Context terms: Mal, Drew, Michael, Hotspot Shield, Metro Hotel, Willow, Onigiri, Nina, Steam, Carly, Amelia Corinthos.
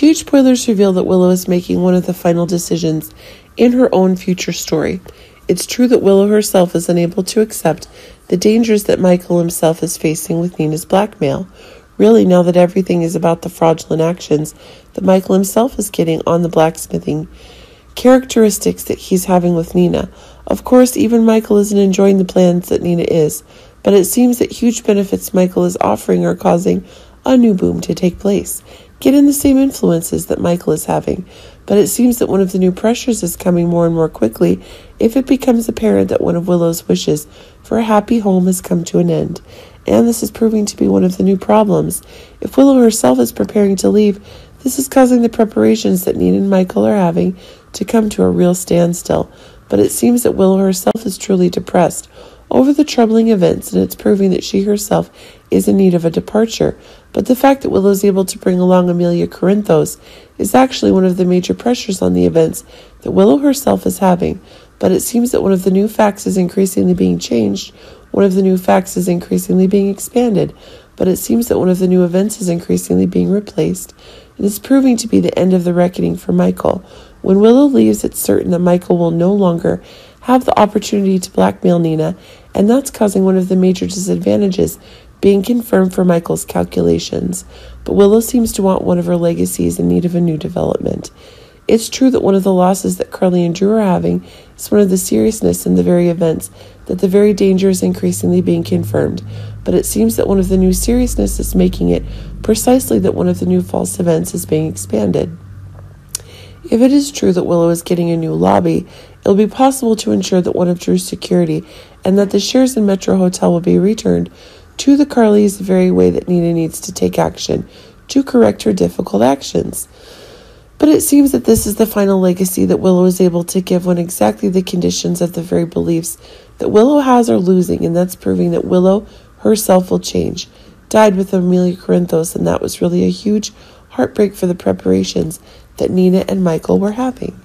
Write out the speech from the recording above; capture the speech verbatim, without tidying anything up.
Huge spoilers reveal that Willow is making one of the final decisions in her own future story. It's true that Willow herself is unable to accept the dangers that Michael himself is facing with Nina's blackmail. Really, now that everything is about the fraudulent actions that Michael himself is getting on the blacksmithing characteristics that he's having with Nina. Of course, even Michael isn't enjoying the plans that Nina is, but it seems that huge benefits Michael is offering are causing a new boom to take place. Get in the same influences that Michael is having, but it seems that one of the new pressures is coming more and more quickly if it becomes apparent that one of Willow's wishes for a happy home has come to an end. And this is proving to be one of the new problems. If Willow herself is preparing to leave, this is causing the preparations that Nina and Michael are having to come to a real standstill. But it seems that Willow herself is truly depressed over the troubling events, and it's proving that she herself is in need of a departure. But the fact that Willow is able to bring along Amelia Corinthos is actually one of the major pressures on the events that Willow herself is having. But it seems that one of the new facts is increasingly being changed, one of the new facts is increasingly being expanded, but it seems that one of the new events is increasingly being replaced. And it's proving to be the end of the reckoning for Michael. When Willow leaves, it's certain that Michael will no longer have the opportunity to blackmail Nina, and that's causing one of the major disadvantages being confirmed for Michael's calculations. But Willow seems to want one of her legacies in need of a new development. It's true that one of the losses that Carly and Drew are having is one of the seriousness in the very events that the very danger is increasingly being confirmed, but it seems that one of the new seriousness is making it precisely that one of the new false events is being expanded. If it is true that Willow is getting a new lobby, it will be possible to ensure that one of Drew's security and that the shares in Metro Hotel will be returned to the Carlys the very way that Nina needs to take action to correct her difficult actions. But it seems that this is the final legacy that Willow is able to give when exactly the conditions of the very beliefs that Willow has are losing, and that's proving that Willow herself will change. Died with Amelia Corinthos, and that was really a huge heartbreak for the preparations that Nina and Michael were having.